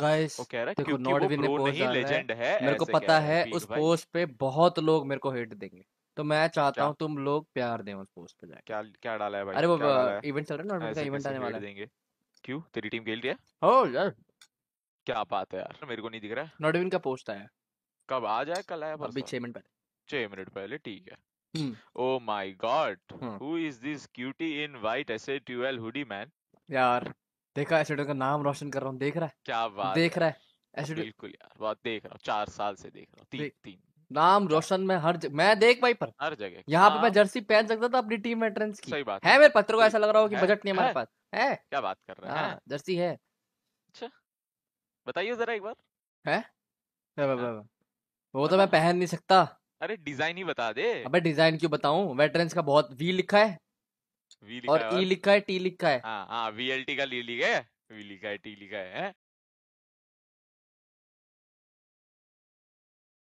Guys देखो नॉर्डविन ने post डाला है, मेरे को पता है उस पोस्ट पे बहुत लोग मेरे को हेट देंगे, तो मैं चाहता हूँ तुम लोग प्यार दें उस पोस्ट पे जाके। क्या क्या डाला है भाई? अरे वो इवेंट चल रहा है नॉर्डविन का, इवेंट आने वाला है। क्यों तेरी टीम खेल रही है? हो यार क्या बात है यार, मेरे को नहीं दिख रहा है। नॉर्डविन का पोस्ट आया, कब आ जाए? कल आया, अभी 6 मिनट पहले। 6 मिनट पहले, ठीक है। Oh my God, who is this cutie in white SA12 hoodie man? यार देखा SA12 का नाम रोशन कर रहा हूँ, देख रहा है क्या बात, देख रहा है SA12 बिल्कुल यार, बहुत देख रहा हूँ, 4 साल से देख रहा हूँ, तीन नाम रोशन में हर मैं देख भाई पर हर जगह। यहाँ पे मैं जर्सी पहन सकता था अपनी टीम वेटरन्स की, सही बात है। मेरे पत्रों को ऐसा लग रहा हो कि बजट नहीं हमारे पास है, क्या बात कर रहे हैं, जर्सी है। अच्छा बताइए जरा एक बार है, वो तो मैं पहन नहीं सकता। अरे डिजाइन ही बता दे। अबे डिजाइन क्यों बताऊं, वेटरन्स का बहुत वी लिखा है, वी लिखा और ई लिखा है, टी लिखा है, हाँ हाँ VLT का ली लिखा है, वी लिखा है, टी लिखा है,